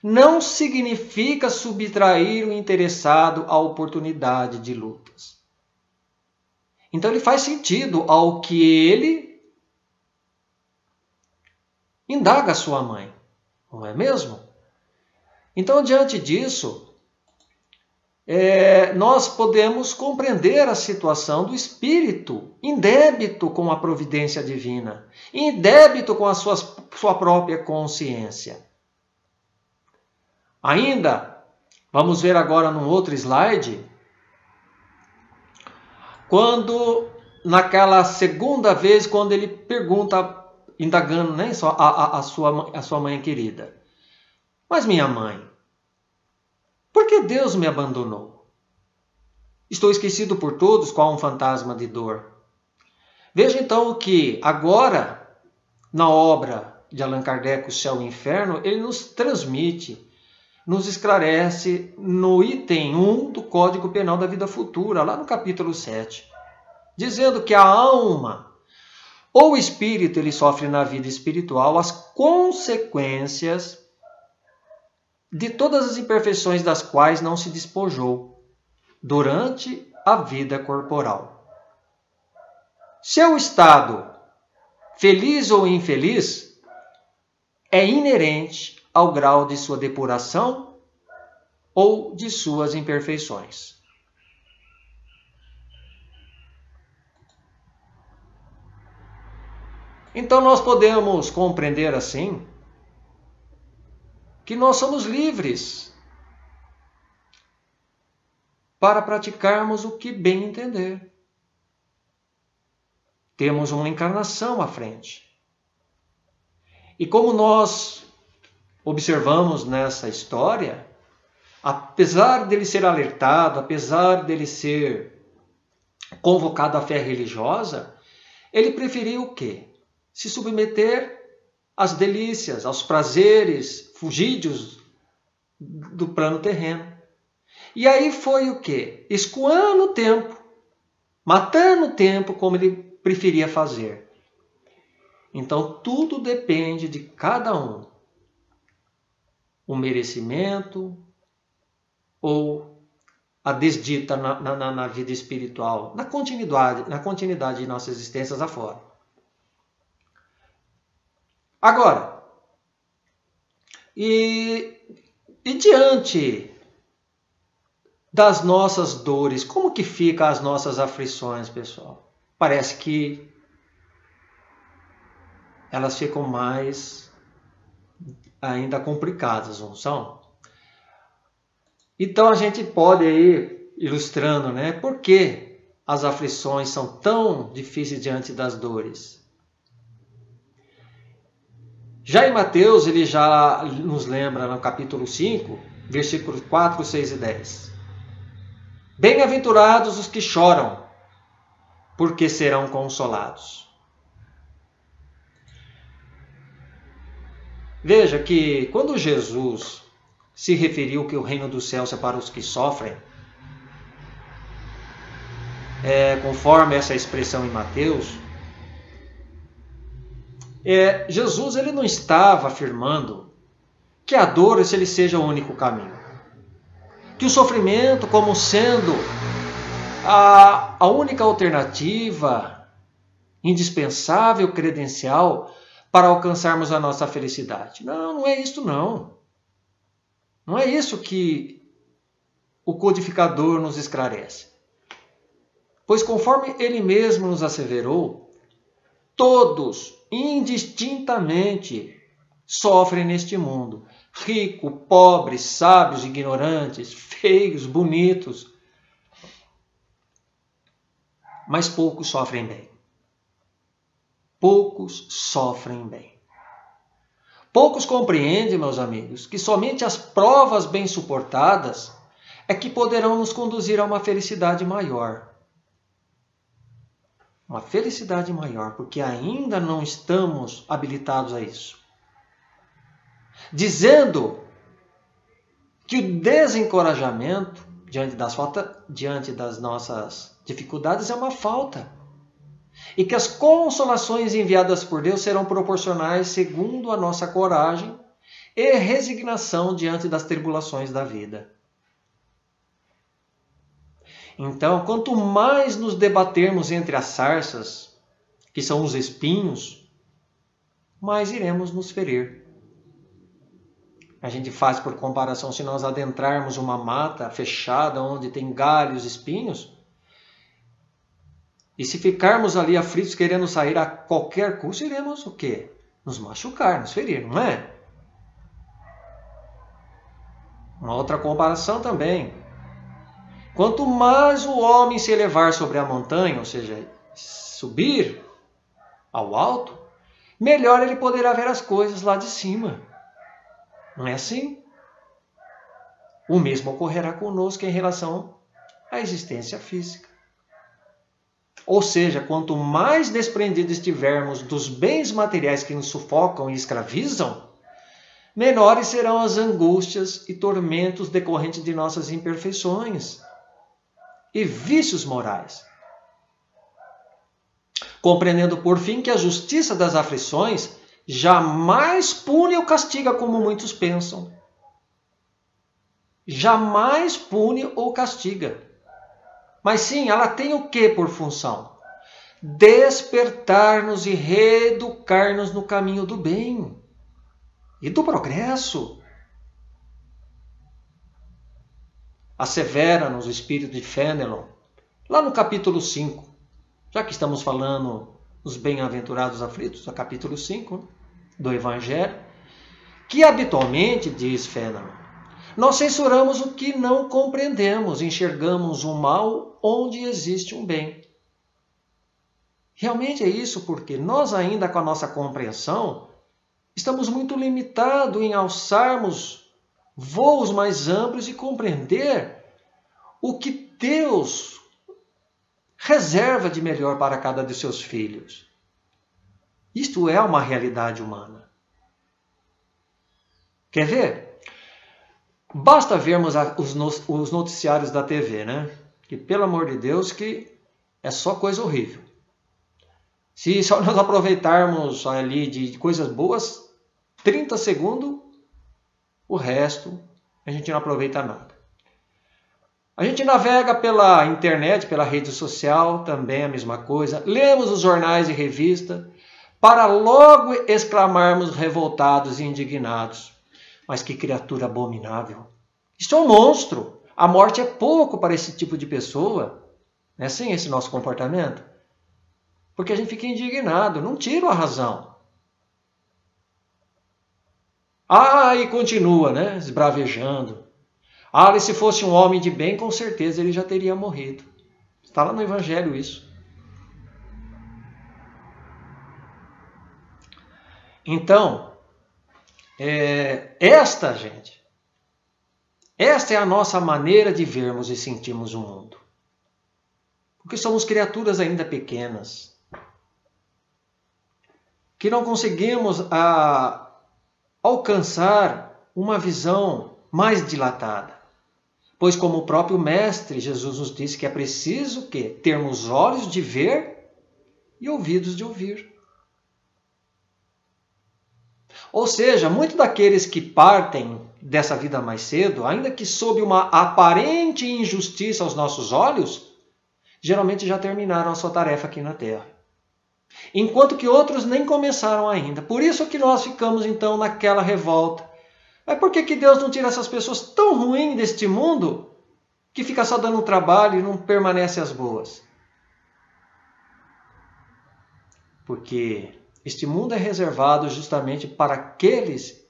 não significa subtrair o interessado à oportunidade de lutas. Então ele faz sentido ao que ele indaga a sua mãe, não é mesmo? Então, diante disso, nós podemos compreender a situação do espírito em débito com a providência divina, em débito com a sua própria consciência. Ainda, vamos ver agora num outro slide, quando, naquela segunda vez, quando ele pergunta, indagando, né, a sua mãe querida, mas minha mãe, por que Deus me abandonou? Estou esquecido por todos, qual um fantasma de dor. Veja então que agora, na obra de Allan Kardec, O Céu e o Inferno, ele nos transmite, nos esclarece no item 1 do Código Penal da Vida Futura, lá no capítulo 7, dizendo que a alma ou o espírito ele sofre na vida espiritual as consequências de todas as imperfeições das quais não se despojou durante a vida corporal. Seu estado, feliz ou infeliz, é inerente ao grau de sua depuração ou de suas imperfeições. Então nós podemos compreender assim que nós somos livres para praticarmos o que bem entender. Temos uma encarnação à frente. E como nós observamos nessa história, apesar dele ser alertado, apesar dele ser convocado à fé religiosa, ele preferiu o quê? Se submeter às delícias, aos prazeres fugídios do plano terreno. E aí foi o quê? Escoando o tempo, matando o tempo, como ele preferia fazer. Então tudo depende de cada um. O merecimento ou a desdita na vida espiritual, na continuidade de nossas existências afora. Agora, e diante das nossas dores, como que ficam as nossas aflições, pessoal? Parece que elas ficam mais ainda complicadas, não são? Então a gente pode aí, ilustrando, né? Por que as aflições são tão difíceis diante das dores? Já em Mateus, ele já nos lembra no capítulo 5, versículos 4, 6 e 10. Bem-aventurados os que choram, porque serão consolados. Veja que quando Jesus se referiu que o reino do céu é para os que sofrem, conforme essa expressão em Mateus, Jesus ele não estava afirmando que a dor ele seja o único caminho, que o sofrimento como sendo a única alternativa, indispensável credencial para alcançarmos a nossa felicidade. Não, não é isso não. Não é isso que o codificador nos esclarece. Pois conforme ele mesmo nos asseverou, todos, indistintamente, sofrem neste mundo. Rico, pobre, sábios, ignorantes, feios, bonitos. Mas poucos sofrem bem. Poucos sofrem bem. Poucos compreendem, meus amigos, que somente as provas bem suportadas é que poderão nos conduzir a uma felicidade maior. uma felicidade maior, porque ainda não estamos habilitados a isso. Dizendo que o desencorajamento diante das nossas dificuldades é uma falta, e que as consolações enviadas por Deus serão proporcionais segundo a nossa coragem e resignação diante das tribulações da vida. Então, quanto mais nos debatermos entre as sarças, que são os espinhos, mais iremos nos ferir. A gente faz por comparação, se nós adentrarmos uma mata fechada, onde tem galhos, espinhos, e se ficarmos ali aflitos, querendo sair a qualquer custo, iremos o quê? Nos machucar, nos ferir, não é? Uma outra comparação também. Quanto mais o homem se elevar sobre a montanha, ou seja, subir ao alto, melhor ele poderá ver as coisas lá de cima. Não é assim? O mesmo ocorrerá conosco em relação à existência física. Ou seja, quanto mais desprendidos estivermos dos bens materiais que nos sufocam e escravizam, menores serão as angústias e tormentos decorrentes de nossas imperfeições e vícios morais. Compreendendo, por fim, que a justiça das aflições jamais pune ou castiga como muitos pensam. Jamais pune ou castiga. Mas sim, ela tem o que por função? Despertar-nos e reeducar-nos no caminho do bem e do progresso. Assevera-nos o espírito de Fénelon, lá no capítulo 5, já que estamos falando dos bem-aventurados aflitos, no capítulo 5 do Evangelho, que habitualmente, diz Fénelon, nós censuramos o que não compreendemos, enxergamos o mal onde existe um bem. Realmente é isso, porque nós ainda com a nossa compreensão estamos muito limitados em alçarmos voos mais amplos e compreender o que Deus reserva de melhor para cada de seus filhos. Isto é uma realidade humana. Quer ver? Basta vermos os noticiários da TV, né? Que, pelo amor de Deus, que é só coisa horrível. Se só nós aproveitarmos ali de coisas boas, 30 segundos, o resto, a gente não aproveita nada. A gente navega pela internet, pela rede social, também a mesma coisa. Lemos os jornais e revistas para logo exclamarmos revoltados e indignados. Mas que criatura abominável! Isso é um monstro! A morte é pouco para esse tipo de pessoa. Não é assim esse nosso comportamento? Porque a gente fica indignado, não tira a razão. Ah, e continua, né? Esbravejando. Ah, e se fosse um homem de bem, com certeza ele já teria morrido. Está lá no Evangelho isso. Então, esta é a nossa maneira de vermos e sentirmos o mundo. Porque somos criaturas ainda pequenas, que não conseguimos alcançar uma visão mais dilatada. Pois como o próprio Mestre Jesus nos disse que é preciso que termos olhos de ver e ouvidos de ouvir. Ou seja, muitos daqueles que partem dessa vida mais cedo, ainda que sob uma aparente injustiça aos nossos olhos, geralmente já terminaram a sua tarefa aqui na Terra. Enquanto que outros nem começaram ainda. Por isso que nós ficamos, então, naquela revolta. Mas por que Deus não tira essas pessoas tão ruins deste mundo que fica só dando trabalho e não permanece as boas? Porque este mundo é reservado justamente para aqueles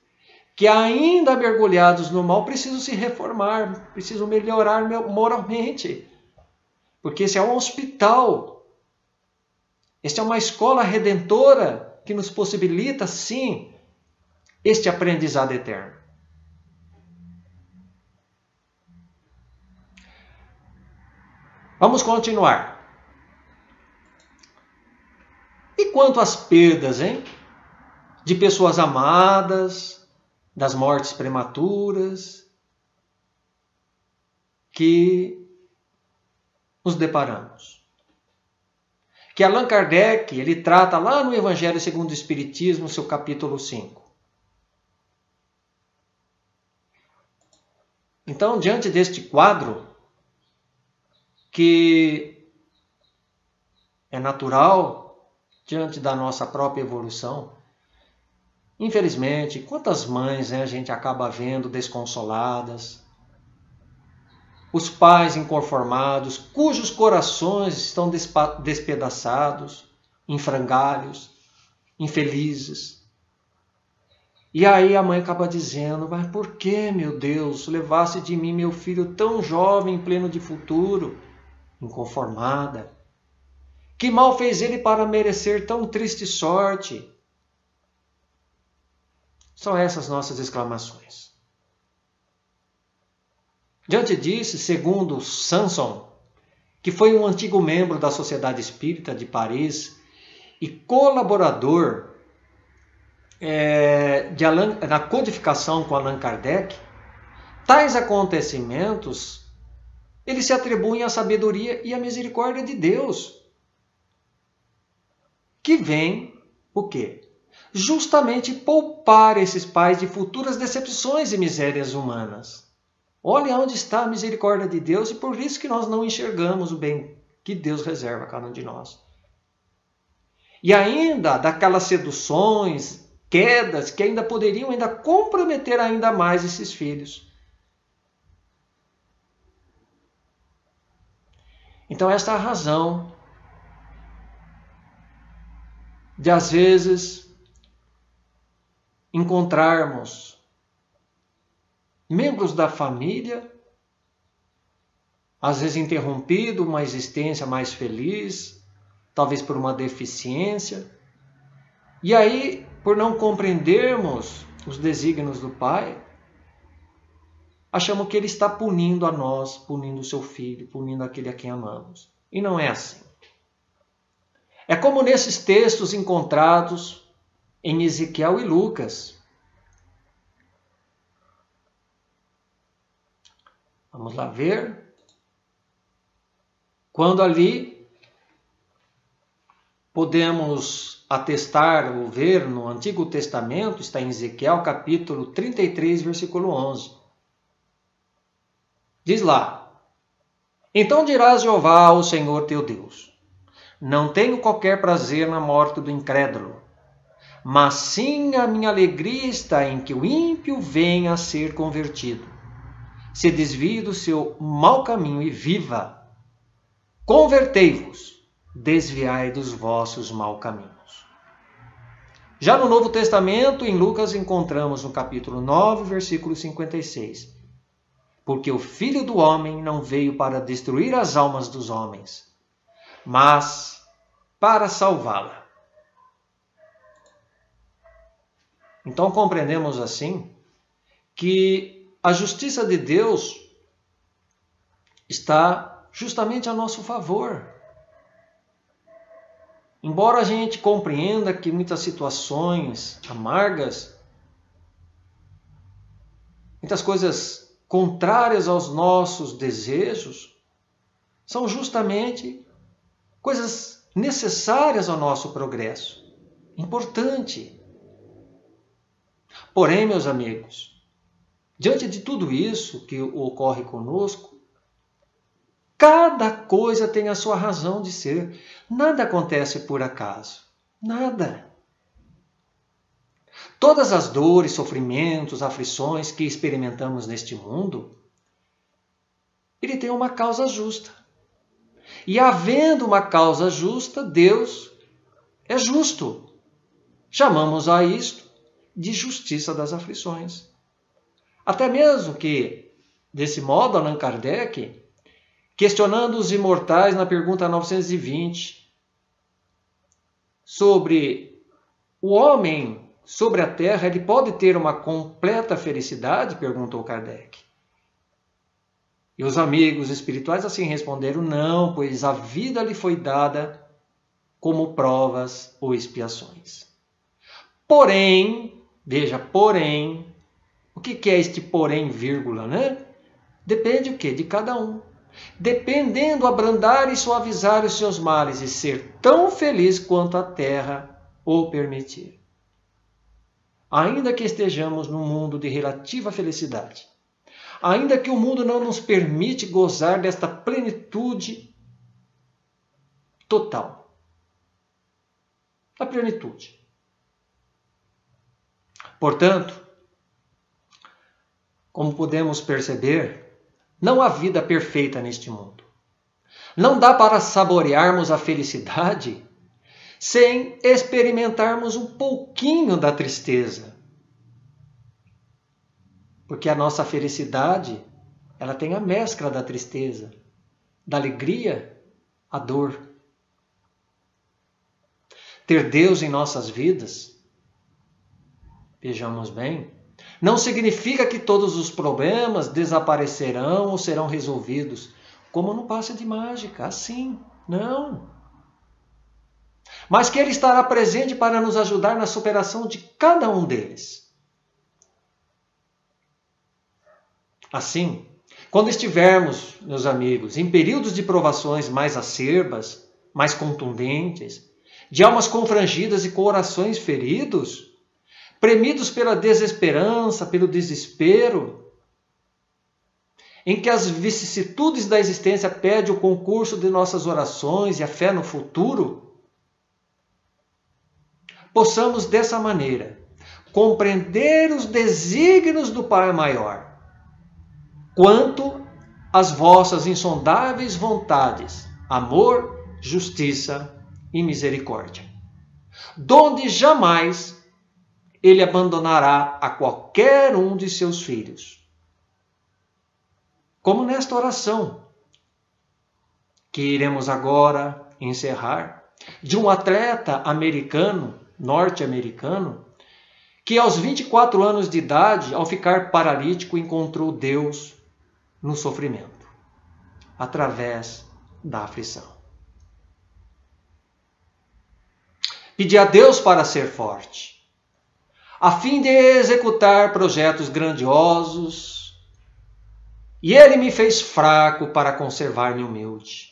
que, ainda mergulhados no mal, precisam se reformar, precisam melhorar moralmente. Porque esse é um hospital. Esta é uma escola redentora que nos possibilita, sim, este aprendizado eterno. Vamos continuar. quanto às perdas, hein? De pessoas amadas, das mortes prematuras, que nos deparamos. Que Allan Kardec, ele trata lá no Evangelho segundo o Espiritismo, seu capítulo 5. Então, diante deste quadro, que é natural, diante da nossa própria evolução, infelizmente, quantas mães, né, a gente acaba vendo desconsoladas, os pais inconformados, cujos corações estão despedaçados, em frangalhos, infelizes. E aí a mãe acaba dizendo, mas por que, meu Deus, levasse de mim meu filho tão jovem, pleno de futuro, inconformada? Que mal fez ele para merecer tão triste sorte? São essas nossas exclamações. Diante disso, segundo Sanson, que foi um antigo membro da Sociedade Espírita de Paris e colaborador na codificação com Allan Kardec, tais acontecimentos eles se atribuem à sabedoria e à misericórdia de Deus, que vem o quê? Justamente poupar esses pais de futuras decepções e misérias humanas. Olha onde está a misericórdia de Deus e por isso que nós não enxergamos o bem que Deus reserva a cada um de nós. E ainda daquelas seduções, quedas, que ainda poderiam comprometer ainda mais esses filhos. Então esta é a razão de às vezes encontrarmos membros da família, às vezes interrompido uma existência mais feliz, talvez por uma deficiência. E aí, por não compreendermos os desígnios do Pai, achamos que Ele está punindo a nós, punindo o seu filho, punindo aquele a quem amamos. E não é assim. É como nesses textos encontrados em Ezequiel e Lucas. Vamos lá ver. Quando ali podemos atestar ou ver no Antigo Testamento, está em Ezequiel capítulo 33, versículo 11. Diz lá: Então dirás Jeová ao Senhor teu Deus: Não tenho qualquer prazer na morte do incrédulo, mas sim a minha alegria está em que o ímpio venha a ser convertido. Se desvie do seu mau caminho e viva. Convertei-vos, desviai dos vossos maus caminhos. Já no Novo Testamento, em Lucas, encontramos no capítulo 9, versículo 56. Porque o Filho do Homem não veio para destruir as almas dos homens, mas para salvá-la. Então compreendemos assim que a justiça de Deus está justamente a nosso favor. Embora a gente compreenda que muitas situações amargas, muitas coisas contrárias aos nossos desejos, são justamente coisas necessárias ao nosso progresso. Importante. Porém, meus amigos, diante de tudo isso que ocorre conosco, cada coisa tem a sua razão de ser. Nada acontece por acaso. Nada. Todas as dores, sofrimentos, aflições que experimentamos neste mundo, ele tem uma causa justa. E havendo uma causa justa, Deus é justo. Chamamos a isto de justiça das aflições. Até mesmo que, desse modo, Allan Kardec, questionando os imortais na pergunta 920, sobre o homem sobre a Terra, ele pode ter uma completa felicidade? Perguntou Kardec. E os amigos espirituais assim responderam, não, pois a vida lhe foi dada como provas ou expiações. Porém, veja, porém, o que é este porém, vírgula, né? Depende o quê? De cada um. Dependendo abrandar e suavizar os seus males e ser tão feliz quanto a terra o permitir. Ainda que estejamos num mundo de relativa felicidade, ainda que o mundo não nos permite gozar desta plenitude total. A plenitude. Portanto, como podemos perceber, não há vida perfeita neste mundo. Não dá para saborearmos a felicidade sem experimentarmos um pouquinho da tristeza. Porque a nossa felicidade, ela tem a mescla da tristeza, da alegria, a dor. Ter Deus em nossas vidas, vejamos bem, não significa que todos os problemas desaparecerão ou serão resolvidos, como não passa de mágica, assim, não. Mas que Ele estará presente para nos ajudar na superação de cada um deles. Assim, quando estivermos, meus amigos, em períodos de provações mais acerbas, mais contundentes, de almas confrangidas e corações feridos, premidos pela desesperança, pelo desespero, em que as vicissitudes da existência pedem o concurso de nossas orações e a fé no futuro, possamos dessa maneira compreender os desígnios do Pai Maior, quanto às vossas insondáveis vontades, amor, justiça e misericórdia, donde jamais Ele abandonará a qualquer um de seus filhos. Como nesta oração, que iremos agora encerrar, de um atleta americano, norte-americano, que aos 24 anos de idade, ao ficar paralítico, encontrou Deus no sofrimento, através da aflição. Pedi a Deus para ser forte, a fim de executar projetos grandiosos, e Ele me fez fraco para conservar-me humilde.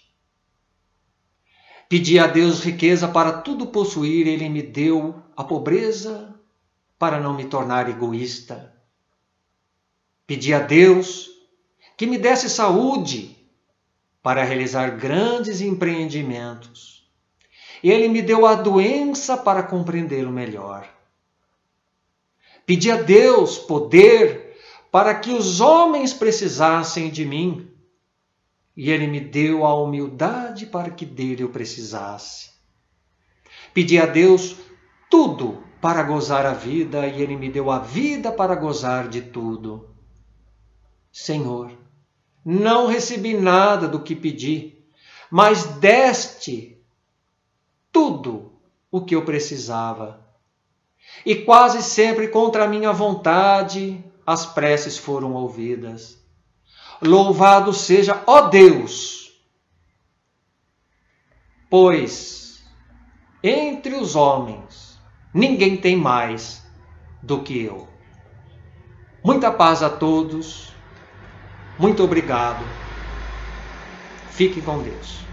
Pedi a Deus riqueza para tudo possuir, Ele me deu a pobreza para não me tornar egoísta. Pedi a Deus que me desse saúde para realizar grandes empreendimentos. Ele me deu a doença para compreendê-lo melhor. Pedi a Deus poder para que os homens precisassem de mim, e Ele me deu a humildade para que dele eu precisasse. Pedi a Deus tudo para gozar a vida, e Ele me deu a vida para gozar de tudo. Senhor, não recebi nada do que pedi, mas deste tudo o que eu precisava. E quase sempre contra a minha vontade as preces foram ouvidas. Louvado seja, ó Deus! Pois entre os homens ninguém tem mais do que eu. Muita paz a todos. Muito obrigado. Fiquem com Deus.